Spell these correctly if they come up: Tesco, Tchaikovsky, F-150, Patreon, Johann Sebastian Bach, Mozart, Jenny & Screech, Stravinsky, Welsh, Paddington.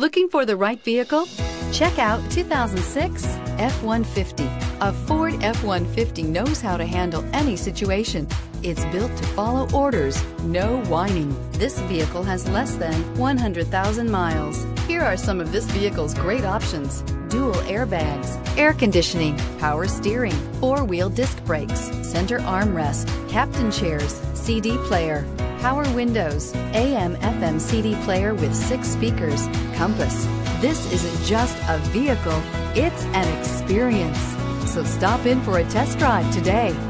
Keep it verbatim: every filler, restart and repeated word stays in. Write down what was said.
Looking for the right vehicle? Check out two thousand six F one fifty. A Ford F one fifty knows how to handle any situation. It's built to follow orders, no whining. This vehicle has less than one hundred thousand miles. Here are some of this vehicle's great options: dual airbags, air conditioning, power steering, four-wheel disc brakes, center armrest, captain chairs, C D player, power windows, A M F M C D player with six speakers, compass. This isn't just a vehicle, it's an experience. So stop in for a test drive today.